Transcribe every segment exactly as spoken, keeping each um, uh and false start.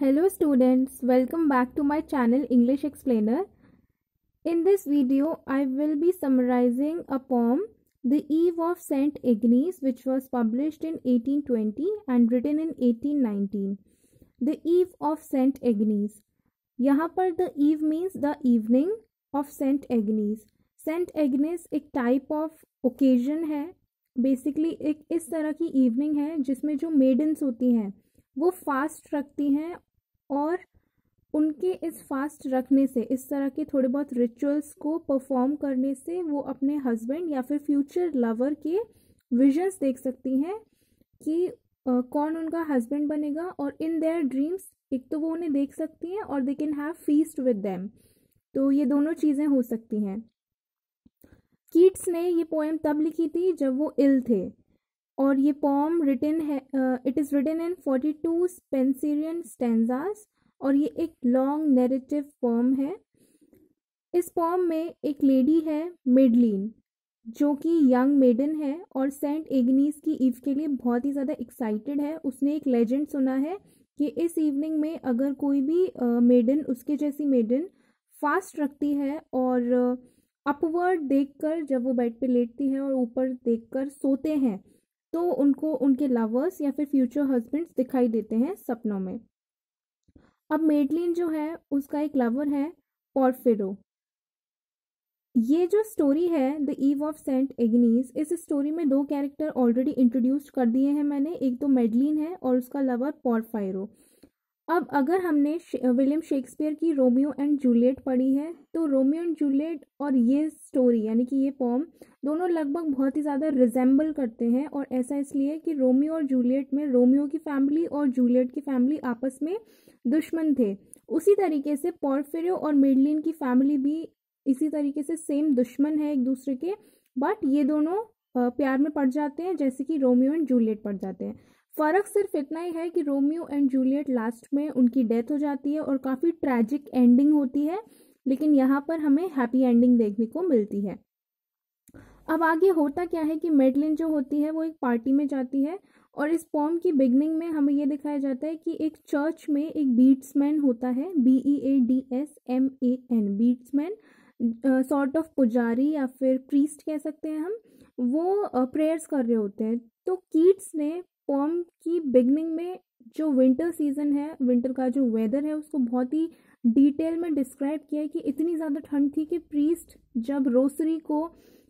Hello students, welcome back to my channel English Explainer. In this video, I will be summarizing a poem, The Eve of Saint Agnes, which was published in eighteen twenty and written in eighteen nineteen. The Eve of Saint Agnes. यहाँ पर the eve means the evening of Saint Agnes. Saint Agnes एक type of occasion है. Basically एक इस तरह की evening है जिसमें जो maidens होती हैं वो fast रखती हैं और उनके इस फास्ट रखने से, इस तरह के थोड़े बहुत रिचुअल्स को परफॉर्म करने से वो अपने हस्बैंड या फिर फ्यूचर लवर के विजन्स देख सकती हैं कि आ, कौन उनका हस्बैंड बनेगा. और इन देयर ड्रीम्स एक तो वो उन्हें देख सकती हैं और they can have feast with them. तो ये दोनों चीज़ें हो सकती हैं. कीट्स ने ये पोएम तब लिखी थी जब वो इल थे और ये पोएम रिटन है, it is written in forty two Spenserian stanzas और ये एक लॉन्ग नैरेटिव पोएम है. इस पोएम में एक लेडी है मेडलिन जो कि यंग मेडन है और सेंट एग्नीस की ईव के लिए बहुत ही ज़्यादा एक्साइटेड है. उसने एक लेजेंड सुना है कि इस इवनिंग में अगर कोई भी मेडन uh, उसके जैसी मेडन फास्ट रखती है और अपवर्ड uh, देखकर जब वो बेड पे लेटती है और ऊपर देखकर सोते हैं तो उनको उनके लवर्स या फिर फ्यूचर हस्बैंड्स दिखाई देते हैं सपनों में. अब मेडलिन जो है उसका एक लवर है पोर्फिरो. ये जो स्टोरी है the ewe of Saint Agnes, इस स्टोरी में दो कैरेक्टर ऑलरेडी इंट्रोड्यूस कर दिए हैं मैंने. एक तो मेडलिन है और उसका लवर पोर्फायरो. अब अगर हमने विलियम शेक्सपियर की रोमियो एंड जूलियट पढ़ी है तो रोमियो एंड जूलियट और ये स्टोरी यानी कि ये पोएम दोनों लगभग बहुत ही ज़्यादा रिजेंबल करते हैं. और ऐसा इसलिए कि रोमियो और जूलियट में रोमियो की फैमिली और जूलियट की फैमिली आपस में दुश्मन थे. उसी तरीके से पोर्फिरो और मेडलिन की फैमिली भी इसी तरीके से सेम दुश्मन है एक दूसरे के, बट ये दोनों प्यार में पड़ जाते हैं जैसे कि रोमियो एंड जूलियट पड़ जाते हैं. फ़र्क सिर्फ इतना ही है कि रोमियो एंड जूलियट लास्ट में उनकी डेथ हो जाती है और काफ़ी ट्रैजिक एंडिंग होती है, लेकिन यहाँ पर हमें हैप्पी एंडिंग देखने को मिलती है. अब आगे होता क्या है कि मेडलिन जो होती है वो एक पार्टी में जाती है और इस पोएम की बिगनिंग में हमें ये दिखाया जाता है कि एक चर्च में एक बीट्समैन होता है, B E A D S M A N, beadsman sort of पुजारी या फिर प्रीस्ट कह सकते हैं हम, वो प्रेयर्स uh, कर रहे होते हैं. तो कीट्स ने पोएम की बिगनिंग में जो विंटर सीजन है, विंटर का जो वेदर है, उसको बहुत ही डिटेल में डिस्क्राइब किया है कि इतनी ज़्यादा ठंड थी कि प्रीस्ट जब रोसरी को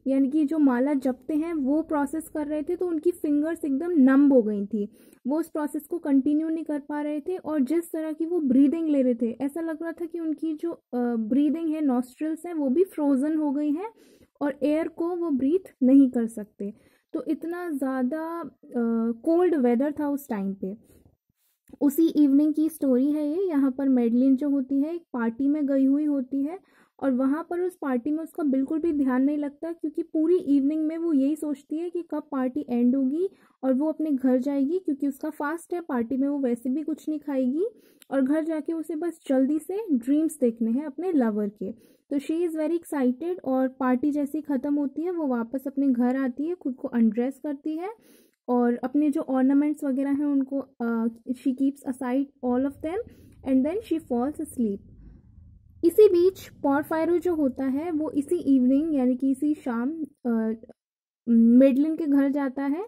यानी कि जो माला जपते हैं वो प्रोसेस कर रहे थे तो उनकी फिंगर्स एकदम नम्ब हो गई थी, वो उस प्रोसेस को कंटिन्यू नहीं कर पा रहे थे. और जिस तरह की वो ब्रीदिंग ले रहे थे ऐसा लग रहा था कि उनकी जो ब्रीदिंग है, नॉस्ट्रल्स हैं, वो भी फ्रोजन हो गई हैं और एयर को वो ब्रीथ नहीं कर सकते. तो इतना ज़्यादा कोल्ड वेदर था उस टाइम पे. उसी इवनिंग की स्टोरी है ये. यहाँ पर मेडलिन जो होती है एक पार्टी में गई हुई होती है और वहाँ पर उस पार्टी में उसका बिल्कुल भी ध्यान नहीं लगता क्योंकि पूरी इवनिंग में वो यही सोचती है कि कब पार्टी एंड होगी और वो अपने घर जाएगी क्योंकि उसका फास्ट है. पार्टी में वो वैसे भी कुछ नहीं खाएगी और घर जाके उसे बस जल्दी से ड्रीम्स देखने हैं अपने लवर के. तो शी इज़ वेरी एक्साइटेड और पार्टी जैसी ख़त्म होती है वो वापस अपने घर आती है, खुद को अनड्रेस करती है और अपने जो ऑर्नामेंट्स वगैरह हैं उनको she keeps aside all of them and then she falls asleep. इसी बीच पोर्फायरो जो होता है वो इसी इवनिंग यानी कि इसी शाम मेडलिन के घर जाता है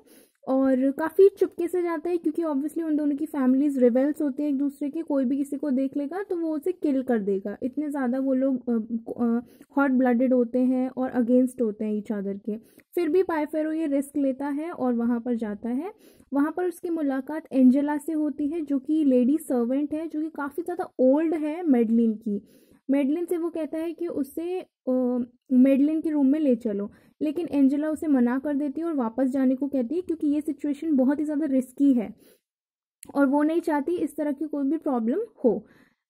और काफ़ी चुपके से जाता है क्योंकि ऑब्वियसली उन दोनों की फैमिलीज रिवेल्स होते हैं एक दूसरे के. कोई भी किसी को देख लेगा तो वो उसे किल कर देगा, इतने ज़्यादा वो लोग हॉट ब्लडेड होते हैं और अगेंस्ट होते हैं ईच अदर के. फिर भी पोर्फायरो ये रिस्क लेता है और वहाँ पर जाता है. वहाँ पर उसकी मुलाकात एंजेला से होती है जो कि लेडी सर्वेंट है, जो कि काफ़ी ज़्यादा ओल्ड है मेडलिन की. मेडलिन से वो कहता है कि उसे मेडलिन के रूम में ले चलो, लेकिन एंजेला उसे मना कर देती है और वापस जाने को कहती है क्योंकि ये सिचुएशन बहुत ही ज़्यादा रिस्की है और वो नहीं चाहती इस तरह की कोई भी प्रॉब्लम हो.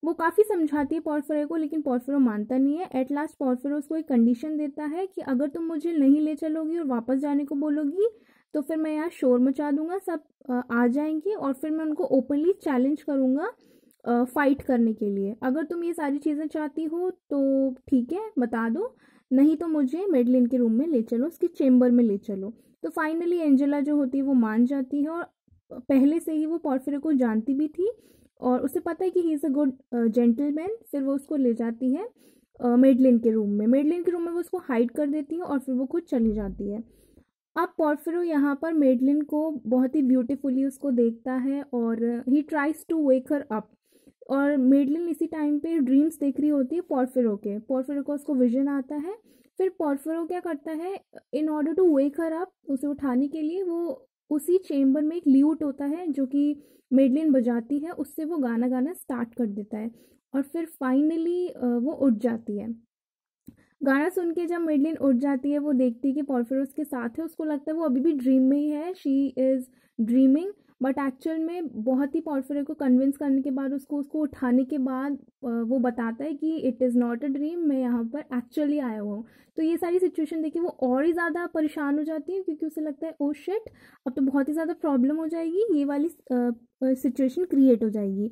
वो काफ़ी समझाती है पोर्फिरो को लेकिन पोर्फिरो मानता नहीं है. एट लास्ट पोर्फिरो उसको एक कंडीशन देता है कि अगर तुम मुझे नहीं ले चलोगी और वापस जाने को बोलोगी तो फिर मैं यहाँ शोर मचा दूंगा, सब आ जाएंगे और फिर मैं उनको ओपनली चैलेंज करूँगा फाइट uh, करने के लिए. अगर तुम ये सारी चीज़ें चाहती हो तो ठीक है बता दो, नहीं तो मुझे मेडलिन के रूम में ले चलो, उसके चेम्बर में ले चलो. तो फाइनली एंजेला जो होती है वो मान जाती है और पहले से ही वो पोर्फिरो को जानती भी थी और उसे पता है कि he is a good gentleman. फिर वो उसको ले जाती है मेडलिन के रूम में। मेडलिन के रूम में वो उसको हाइड कर देती है और फिर वो खुद चली जाती है। अब पोर्फिरो यहाँ पर मेडलिन को बहुत ही ब्यूटीफुली उसको देखता है और he tries to wake her up. और मेडलिन इसी टाइम पे ड्रीम्स देख रही होती है पोर्फिरो के। पोर्फिरो को उसको विजन आता है। फिर पोर्फिरो क्या करता है, in order to wake her up, उसे उठाने के लिए वो उसी चेम्बर में एक ल्यूट होता है जो कि मेडलिन बजाती है, उससे वो गाना गाना स्टार्ट कर देता है और फिर फाइनली वो उठ जाती है। गाना सुन के जब मेडलिन उठ जाती है, वो देखती है कि पोर्फिरो उसके साथ है। उसको लगता है वो अभी भी ड्रीम में ही है, she is dreaming, but actual में बहुत ही पोर्फिरो को कन्विंस करने के बाद उसको उसको उठाने के बाद वो बताता है कि it is not a dream, मैं यहाँ पर एक्चुअली आया हुआ हूँ। तो ये सारी सिचुएशन देखिए वो और ही ज़्यादा परेशान हो जाती है क्योंकि उसे लगता है ओ शिट, अब तो बहुत ही ज़्यादा प्रॉब्लम हो जाएगी, ये वाली सिचुएशन क्रिएट हो जाएगी।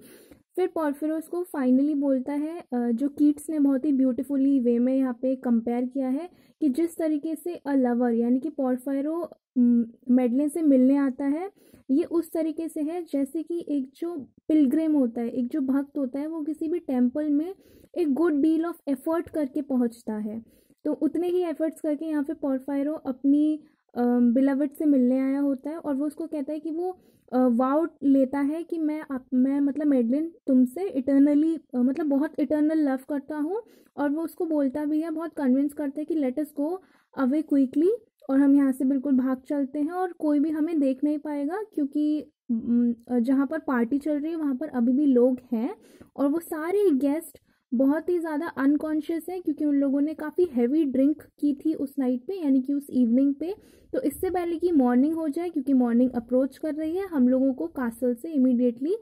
फिर पोर्फिरो उसको फाइनली बोलता है जो कीट्स ने बहुत ही ब्यूटीफुली वे में यहाँ पे कंपेयर किया है कि जिस तरीके से अ लवर यानी कि पोर्फिरो मेडलिन से मिलने आता है, ये उस तरीके से है जैसे कि एक जो पिलग्रिम होता है, एक जो भक्त होता है, वो किसी भी टेम्पल में एक गुड डील ऑफ एफर्ट करके पहुँचता है। तो उतने ही एफर्ट्स करके यहाँ पे पोर्फिरो अपनी बिलवड से मिलने आया होता है और वो उसको कहता है कि वो वाउ लेता है कि मैं आप मैं मतलब मेडलिन तुमसे इटर्नली मतलब बहुत इटर्नल लव करता हूँ। और वो उसको बोलता भी है, बहुत कन्विंस करता है कि let us go away quickly, और हम यहाँ से बिल्कुल भाग चलते हैं और कोई भी हमें देख नहीं पाएगा क्योंकि जहाँ पर पार्टी चल रही है वहाँ पर अभी भी लोग हैं। और वो सारे गेस्ट बहुत ही ज़्यादा अनकॉन्शियस है क्योंकि उन लोगों ने काफ़ी हैवी ड्रिंक की थी उस नाइट पे यानी कि उस इवनिंग पे। तो इससे पहले कि मॉर्निंग हो जाए, क्योंकि मॉर्निंग अप्रोच कर रही है, हम लोगों को कासल से इमीडिएटली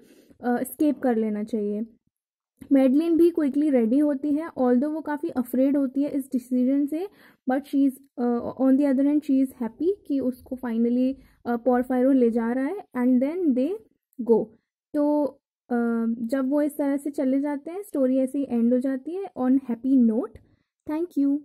एस्केप कर लेना चाहिए। मेडलिन भी क्विकली रेडी होती है, ऑल्दो वो काफ़ी अफ्रेड होती है इस डिसीजन से, but she is on the other hand she is happy कि उसको फाइनली पोर्फिरो ले जा रहा है। And then they go. तो Uh, जब वो इस तरह से चले जाते हैं, स्टोरी ऐसे ही एंड हो जाती है on happy note. Thank you.